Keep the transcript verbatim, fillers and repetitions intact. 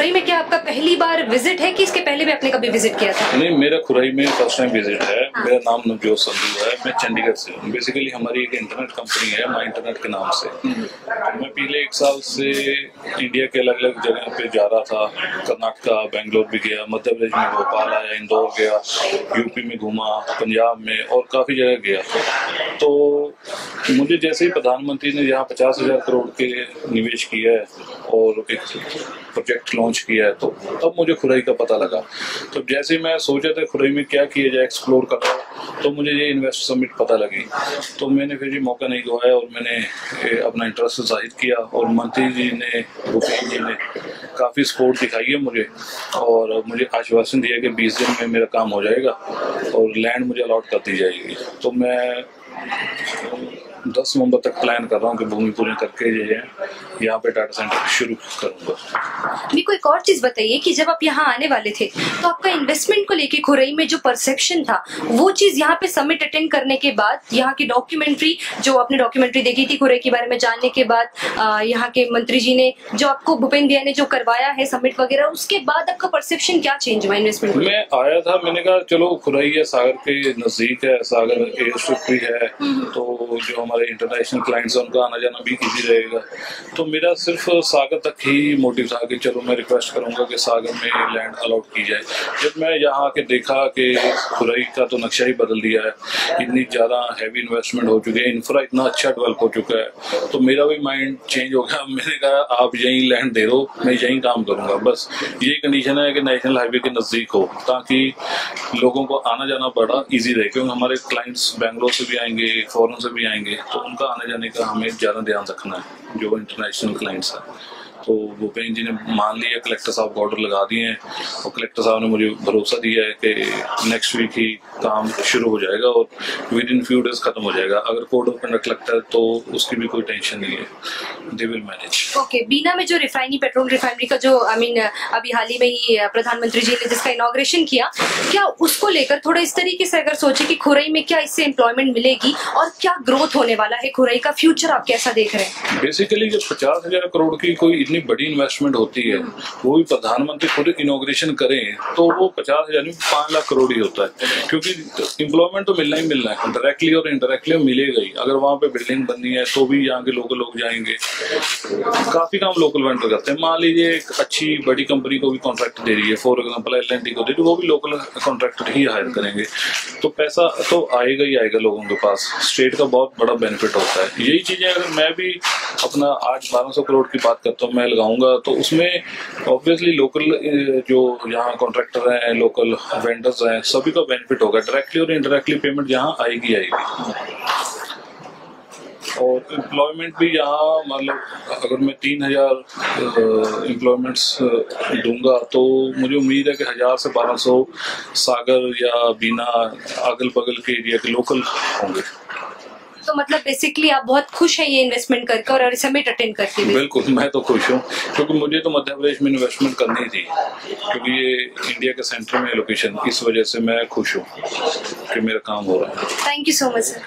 खुरई में क्या आपका पहली बार विजिट है कि इसके पहले भी आपने कभी विजिट किया था? नहीं, मेरा खुरई में फर्स्ट टाइम विजिट है। हाँ। मेरा नाम नवजोत संधू है, मैं चंडीगढ़ से हूँ। बेसिकली हमारी एक इंटरनेट कंपनी है माई इंटरनेट के नाम से। मैं पिछले एक साल से इंडिया के अलग अलग जगह पे जा रहा था। कर्नाटका, बेंगलोर भी गया, मध्य प्रदेश में भोपाल आया, इंदौर गया, यूपी में घूमा, पंजाब में और काफ़ी जगह गया। तो मुझे जैसे ही प्रधानमंत्री ने यहाँ पचास हजार करोड़ के निवेश किया है और एक प्रोजेक्ट लॉन्च किया है तो तब मुझे खुरई का पता लगा। तो जैसे मैं सोचा था खुरई में क्या किया जाए, एक्सप्लोर कर रहा हूँ, तो मुझे ये इन्वेस्ट समिट पता लगी। तो मैंने फिर ये मौका नहीं गवाया और मैंने अपना इंटरेस्ट जाहिर किया और मंत्री जी ने, भूपेंद्रिया जी ने काफ़ी सपोर्ट दिखाई है मुझे और मुझे आश्वासन दिया कि बीस दिन में मेरा काम हो जाएगा और लैंड मुझे अलॉट कर दी जाएगी। तो मैं दस नवंबर तक प्लान कर रहा हूँ कि भूमि पूजन करके ये यहाँ पे डाटा सेंटर शुरू करूँगा। मेरे एक और चीज़ बताइए कि जब आप यहाँ आने वाले थे तो आपका इन्वेस्टमेंट को लेके खुरई में जो परसेप्शन था वो चीज़ यहाँ पे समिट अटेंड करने के बाद, यहाँ की डॉक्यूमेंट्री जो आपने डॉक्यूमेंट्री देखी थी खुरई के बारे में जानने के बाद, यहाँ के मंत्री जी ने जो आपको, भूपेंद्रिया ने जो करवाया है समिट वगैरह, उसके बाद आपका परसेप्शन क्या चेंज हुआ इन्वेस्टमेंट? मैं आया था, मैंने कहा चलो खुरई है, सागर के नज़दीक है, सागर एयरस्ट्रिप भी है, तो जो हमारे इंटरनेशनल क्लाइंट्स हैं उनका आना जाना भी इजी रहेगा। तो मेरा सिर्फ सागर तक ही मोटिव था कि चलो मैं रिक्वेस्ट करूंगा कि सागर में लैंड अलाउट की जाए। जब मैं यहाँ आके देखा कि खुरई का तो नक्शा ही बदल दिया है, इतनी ज़्यादा हैवी इन्वेस्टमेंट हो चुकी है, इंफ्रा इतना अच्छा डेवलप हो चुका है, तो मेरा भी माइंड चेंज हो गया। मैंने कहा आप यहीं लैंड दे दो, मैं यहीं काम करूँगा। बस ये कंडीशन है कि नेशनल हाईवे के नज़दीक हो ताकि लोगों को आना जाना बड़ा ईजी रहे, क्योंकि हमारे क्लाइंट्स बेंगलोर से भी आएंगे, फॉरेन से भी आएंगे, तो उनका आने जाने का हमें ज़्यादा ध्यान रखना है जो इंटरनेशनल क्लाइंट्स हैं। तो भूपेंद्र जी ने मान लिया, कलेक्टर साहब को ऑर्डर लगा दिए हैं और कलेक्टर साहब ने मुझे भरोसा दिया है कि नेक्स्ट वीक ही काम शुरू हो जाएगा और विद इन फ्यू डेज ख़त्म हो जाएगा। अगर कोड ऑफ कंडक्ट लगता है तो उसकी भी कोई टेंशन नहीं है, they will manage. Okay, Bina में जो रिफाइनरी, पेट्रोल रिफाइनरी का जो आई I मीन mean, अभी हाल ही में ही प्रधानमंत्री जी ने जिसका इनॉग्रेशन किया, क्या उसको लेकर थोड़ा इस तरीके से अगर सोचे कि खुरई में क्या इससे एम्प्लॉयमेंट मिलेगी और क्या ग्रोथ होने वाला है, खुरई का फ्यूचर आप कैसा देख रहे हैं? बेसिकली जब पचास हजार करोड़ की कोई इतनी बड़ी इन्वेस्टमेंट होती है, वो भी प्रधानमंत्री खुद इनॉग्रेशन करें, तो वो पचास हजार में पाँच लाख करोड़ ही होता है, क्योंकि इम्प्लॉयमेंट तो मिलना ही मिलना है, डायरेक्टली और इनडायरेक्टली मिलेगा ही। अगर वहाँ पे बिल्डिंग बननी है तो भी यहाँ के लोकल लोग जाएंगे, काफ़ी काम लोकल वेंडर करते हैं। मान लीजिए एक अच्छी बड़ी कंपनी को भी कॉन्ट्रैक्ट दे रही है, for example L and T को दे रही है, वो भी लोकल कॉन्ट्रैक्टर ही हायर करेंगे, तो पैसा तो आएगा ही आएगा लोगों के पास। स्टेट का बहुत बड़ा बेनिफिट होता है। यही चीज़ें अगर मैं भी अपना आज बारह सौ करोड़ की बात करता हूँ, मैं लगाऊंगा, तो उसमें ऑब्वियसली लोकल जो यहाँ कॉन्ट्रैक्टर हैं, लोकल वेंडर्स हैं, सभी का बेनिफिट होगा, डायरेक्टली और इनडायरेक्टली पेमेंट यहाँ आएगी आएगी और एम्प्लॉयमेंट भी यहाँ, मतलब अगर मैं तीन हज़ार एम्प्लॉयमेंट्स दूंगा तो मुझे उम्मीद है कि हज़ार से बारह सौ सागर या बीना अगल बगल के एरिया के लोकल होंगे। तो मतलब बेसिकली आप बहुत खुश हैं ये इन्वेस्टमेंट करके और समिट अटेंड करके? बिल्कुल, मैं तो खुश हूँ, क्योंकि मुझे तो मध्य प्रदेश में इन्वेस्टमेंट करनी थी, क्योंकि ये इंडिया के सेंटर में लोकेशन, इस वजह से मैं खुश हूँ कि मेरा काम हो रहा है। Thank you so much sir.